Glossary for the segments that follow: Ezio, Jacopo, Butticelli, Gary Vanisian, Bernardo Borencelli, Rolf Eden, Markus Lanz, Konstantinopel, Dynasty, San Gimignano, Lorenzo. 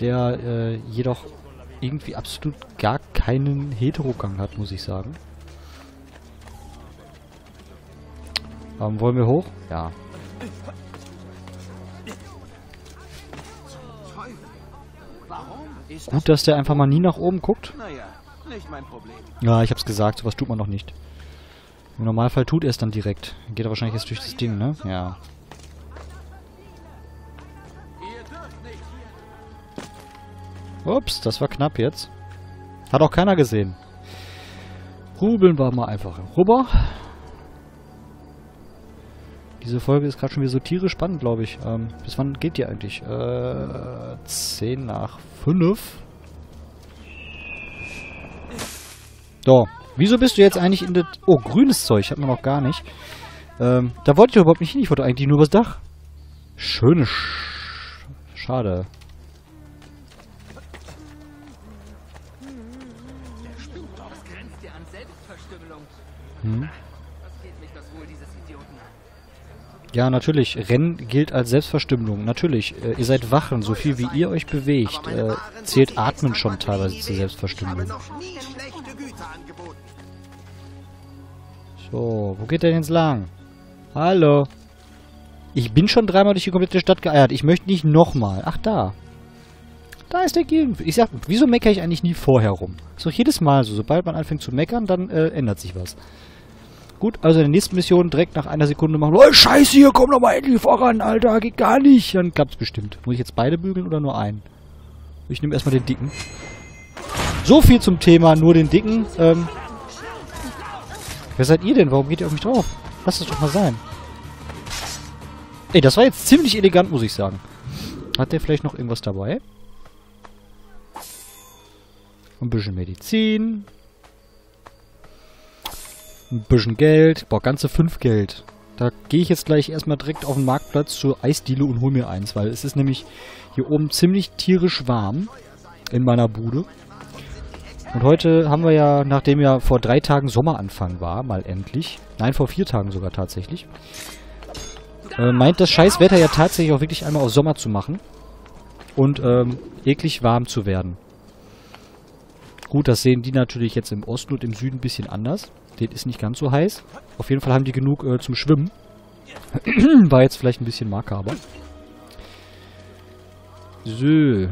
der jedoch irgendwie absolut gar keinen Heterogang hat, muss ich sagen. Wollen wir hoch? Ja. Gut, dass der einfach mal nie nach oben guckt. Ja, ich hab's gesagt, sowas tut man noch nicht. Im Normalfall tut er es dann direkt. Geht er wahrscheinlich jetzt durch das Ding, ne? Ja. Ups, das war knapp jetzt. Hat auch keiner gesehen. Rubeln wir mal einfach rüber. Diese Folge ist gerade schon wieder so tierisch spannend, glaube ich. Bis wann geht die eigentlich? 10 nach 5. So. Wieso bist du jetzt eigentlich in das... Oh, grünes Zeug. Hatten wir noch gar nicht. Da wollte ich doch überhaupt nicht hin. Ich wollte eigentlich nur übers Dach. Schöne... Schade. Hm. Ja, natürlich. Rennen gilt als Selbstverstümmelung. Natürlich. Ihr seid Wachen. So viel wie ihr euch bewegt, zählt Atmen schon teilweise zur Selbstverstümmelung. So, wo geht der denn jetzt lang? Hallo. Ich bin schon dreimal durch die komplette Stadt geeiert. Ich möchte nicht nochmal. Ach, da. Da ist der Gegend. Ich sag, wieso meckere ich eigentlich nie vorher rum? Ist doch jedes Mal so. Sobald man anfängt zu meckern, dann ändert sich was. Gut, also in der nächsten Mission direkt nach einer Sekunde machen. Oh, scheiße, hier, komm doch mal endlich voran, Alter. Geht gar nicht. Dann klappt's bestimmt. Muss ich jetzt beide bügeln oder nur einen? Ich nehme erstmal den dicken. So viel zum Thema, nur den dicken. Wer seid ihr denn? Warum geht ihr auf mich drauf? Lasst es doch mal sein. Ey, das war jetzt ziemlich elegant, muss ich sagen. Hat der vielleicht noch irgendwas dabei? Ein bisschen Medizin. Ein bisschen Geld. Boah, ganze 5 Geld. Da gehe ich jetzt gleich erstmal direkt auf den Marktplatz zur Eisdiele und hole mir eins, weil es ist nämlich hier oben ziemlich tierisch warm in meiner Bude. Und heute haben wir ja, nachdem ja vor 3 Tagen Sommeranfang war, mal endlich. Nein, vor 4 Tagen sogar tatsächlich. Meint das Scheißwetter ja tatsächlich auch wirklich einmal auf Sommer zu machen. Und eklig warm zu werden. Gut, das sehen die natürlich jetzt im Osten und im Süden ein bisschen anders. Den ist nicht ganz so heiß. Auf jeden Fall haben die genug zum Schwimmen. War jetzt vielleicht ein bisschen makaber. So.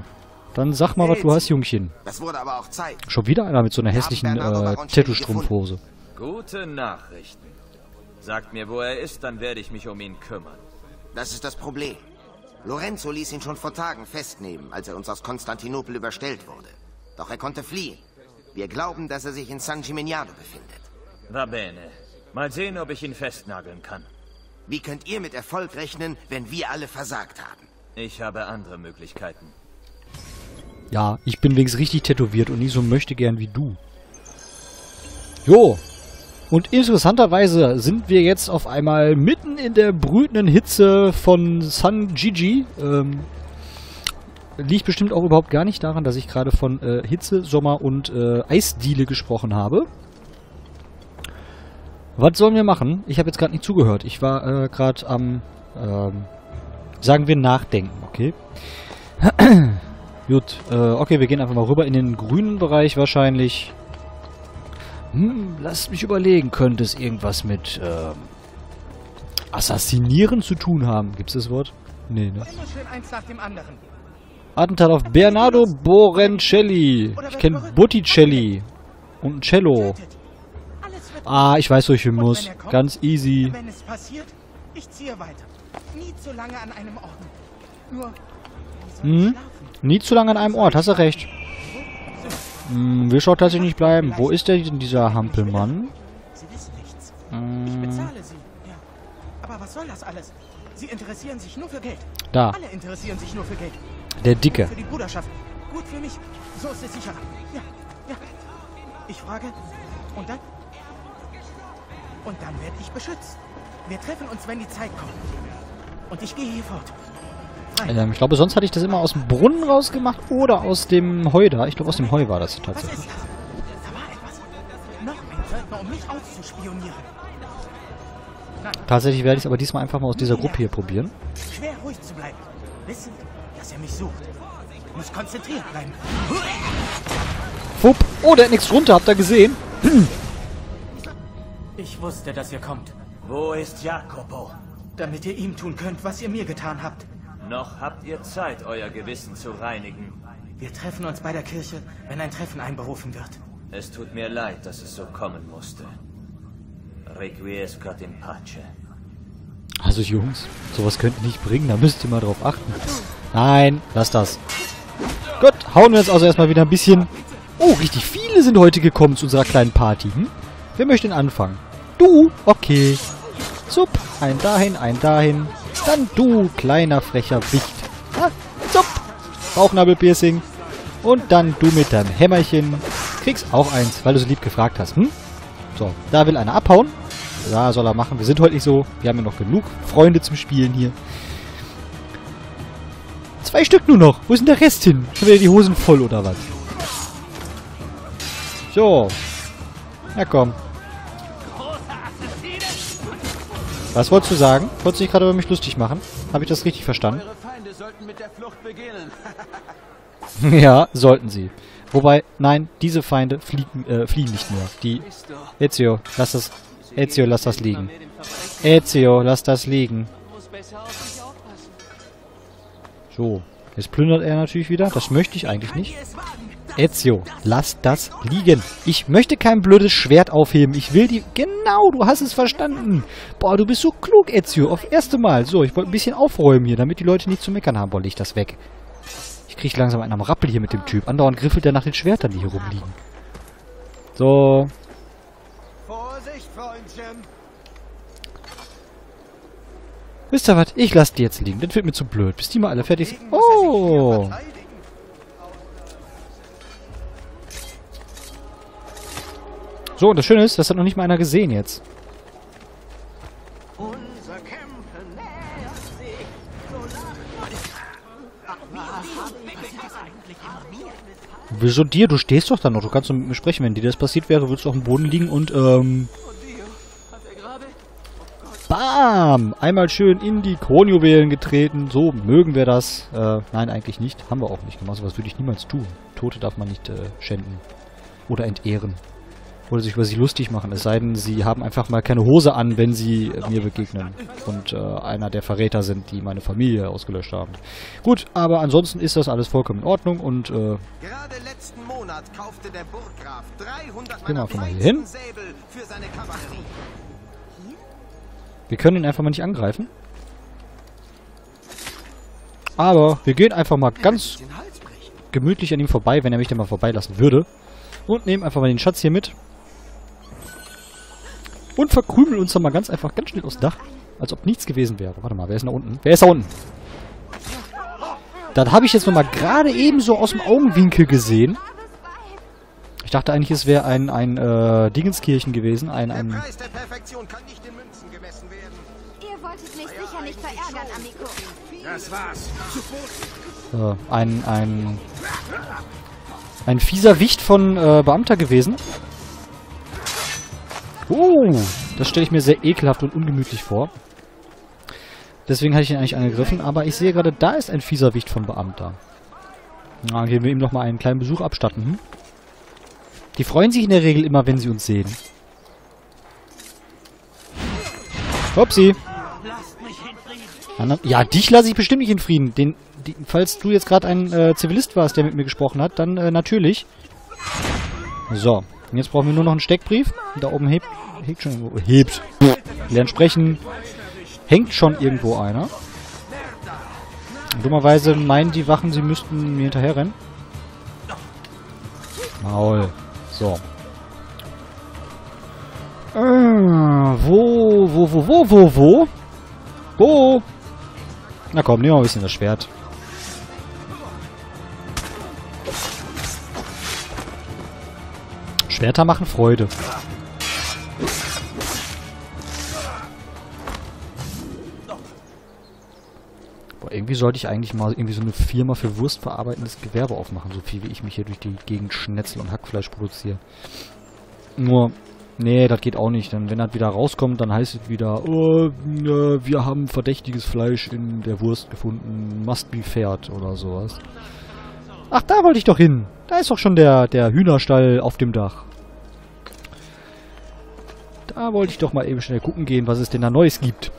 Dann sag mal, was du hast, Jungchen. Das wurde aber auch Zeit. Schon wieder einer mit so einer hässlichen Tattoo-Strumpfhose. Gute Nachrichten. Sagt mir, wo er ist, dann werde ich mich um ihn kümmern. Das ist das Problem. Lorenzo ließ ihn schon vor Tagen festnehmen, als er uns aus Konstantinopel überstellt wurde. Doch er konnte fliehen. Wir glauben, dass er sich in San Gimignano befindet. Va bene. Mal sehen, ob ich ihn festnageln kann. Wie könnt ihr mit Erfolg rechnen, wenn wir alle versagt haben? Ich habe andere Möglichkeiten. Ja, ich bin wenigstens richtig tätowiert und nicht so möchte gern wie du. Jo. Und interessanterweise sind wir jetzt auf einmal mitten in der brütenden Hitze von San Gigi. Liegt bestimmt auch überhaupt gar nicht daran, dass ich gerade von Hitze, Sommer und Eisdiele gesprochen habe. Was sollen wir machen? Ich habe jetzt gerade nicht zugehört. Ich war gerade am, sagen wir, nachdenken, okay? Gut, okay, wir gehen einfach mal rüber in den grünen Bereich wahrscheinlich. Hm, lasst mich überlegen, könnte es irgendwas mit Assassinieren zu tun haben? Gibt es das Wort? Nee, ne? Attentat auf Bernardo Borencelli. Ich kenne Butticelli. Und ein Cello. Ah, ich weiß, wo ich hin muss. Ganz easy. Hm? Nie zu lange an einem Ort, hast du recht. Hm, will schon tatsächlich nicht bleiben. Wo ist denn dieser Hampelmann? Da. Der Dicke. Und dann werde ich beschützt. Wir treffen uns, wenn die Zeit kommt. Und ich gehe hier fort. Ich glaube, sonst hatte ich das immer aus dem Brunnen rausgemacht oder aus dem Heu da. Ich glaube, aus dem Heu war das tatsächlich. Was ist das? Da war etwas. Noch ein Söldner, um mich auszuspionieren. Nein. Tatsächlich werde ich es aber diesmal einfach mal aus dieser Gruppe hier probieren. Schwer ruhig zu bleiben. Wissen, dass er mich sucht. muss konzentriert bleiben. Fupp. Oh, der hat nichts runter, habt ihr gesehen? Ich wusste, dass ihr kommt. Wo ist Jacopo? Damit ihr ihm tun könnt, was ihr mir getan habt. Noch habt ihr Zeit, euer Gewissen zu reinigen. Wir treffen uns bei der Kirche, wenn ein Treffen einberufen wird. Es tut mir leid, dass es so kommen musste. Requiescat in pace. Also Jungs, sowas könnt ihr nicht bringen, da müsst ihr mal drauf achten. Nein, lass das. Gut, hauen wir jetzt also erstmal wieder ein bisschen... Oh, richtig viele sind heute gekommen zu unserer kleinen Party. Hm? Wer möchte denn anfangen? Du, okay. Zup, ein dahin. Dann du, kleiner frecher Wicht. Ah, zup, Bauchnabelpiercing. Und dann du mit deinem Hämmerchen. Kriegst auch eins, weil du so lieb gefragt hast. Hm? So, da will einer abhauen. Ja, soll er machen. Wir sind heute nicht so. Wir haben ja noch genug Freunde zum Spielen hier. 2 Stück nur noch. Wo ist denn der Rest hin? Schon wieder die Hosen voll oder was? So. Na komm. Was wolltest du sagen? Wolltest du dich gerade über mich lustig machen? Habe ich das richtig verstanden? Eure Feinde sollten mit der Flucht beginnen. Ja, sollten sie. Wobei, nein, diese Feinde fliehen nicht mehr. Die... Ezio, lass das... Ezio, lass das liegen. Ezio, lass das liegen. So, jetzt plündert er natürlich wieder. Das möchte ich eigentlich nicht. Ezio, lass das liegen. Ich möchte kein blödes Schwert aufheben. Ich will die... Genau, du hast es verstanden. Boah, du bist so klug, Ezio. Auf erste Mal. So, ich wollte ein bisschen aufräumen hier, damit die Leute nicht zu meckern haben. Boah, leg das weg. Ich kriege langsam einen am Rappel hier mit dem Typ. Andauernd griffelt er nach den Schwertern, die hier rumliegen. So... Wisst ihr was? Ich lasse die jetzt liegen. Das wird mir zu blöd. Bis die mal alle fertig sind. Oh! So, und das Schöne ist, das hat noch nicht mal einer gesehen jetzt. Wieso dir? Du stehst doch da noch. Du kannst nur mit mir sprechen. Wenn dir das passiert wäre, würdest du auf dem Boden liegen und, Bam! Einmal schön in die Kronjuwelen getreten. So mögen wir das. Nein, eigentlich nicht. Haben wir auch nicht gemacht. Sowas würde ich niemals tun. Tote darf man nicht schänden. Oder entehren. Oder sich über sie lustig machen. Es sei denn, sie haben einfach mal keine Hose an, wenn sie mir begegnen. Und einer der Verräter sind, die meine Familie ausgelöscht haben. Gut, aber ansonsten ist das alles vollkommen in Ordnung und... Gerade letzten Monat kaufte der Burggraf 300 Mann von hier hin. Für seine Kavallerie. Wir können ihn einfach mal nicht angreifen. Aber wir gehen einfach mal ganz gemütlich an ihm vorbei, wenn er mich denn mal vorbeilassen würde. Und nehmen einfach mal den Schatz hier mit. Und verkrümeln uns dann mal ganz einfach, ganz schnell aufs Dach. Als ob nichts gewesen wäre. Warte mal, wer ist da unten? Wer ist da unten? Das habe ich jetzt nochmal gerade eben so aus dem Augenwinkel gesehen. Ich dachte eigentlich, es wäre ein Dingenskirchen gewesen. Der Preis der Perfektion kann nicht in Münzen gemessen werden. Ihr wolltet mich sicher nicht verärgern, Amico. Das war's. Zu Boden. Ein fieser Wicht von Beamter gewesen. Oh, das stelle ich mir sehr ekelhaft und ungemütlich vor. Deswegen hatte ich ihn eigentlich angegriffen. Aber ich sehe gerade, da ist ein fieser Wicht von Beamter. Na, gehen wir ihm noch mal einen kleinen Besuch abstatten. Hm? Die freuen sich in der Regel immer, wenn sie uns sehen. Hopsi. Ja, dich lasse ich bestimmt nicht in Frieden. Falls du jetzt gerade ein Zivilist warst, der mit mir gesprochen hat, dann natürlich. So, und jetzt brauchen wir nur noch einen Steckbrief. Da oben hebt schon irgendwo. Hebt. Lernen sprechen. Hängt schon irgendwo einer. Und dummerweise meinen die Wachen, sie müssten mir hinterherrennen. Maul. So. Wo? Na komm, nehmen wir ein bisschen das Schwert. Schwerter machen Freude. Boah, irgendwie sollte ich eigentlich mal irgendwie so eine Firma für wurstverarbeitendes Gewerbe aufmachen, so viel wie ich mich hier durch die Gegend schnetzel und Hackfleisch produziere. Nur... Nee, das geht auch nicht, denn wenn das wieder rauskommt, dann heißt es wieder, oh, wir haben verdächtiges Fleisch in der Wurst gefunden, must be fair oder sowas. Ach, da wollte ich doch hin. Da ist doch schon der Hühnerstall auf dem Dach. Da wollte ich doch mal eben schnell gucken gehen, was es denn da Neues gibt.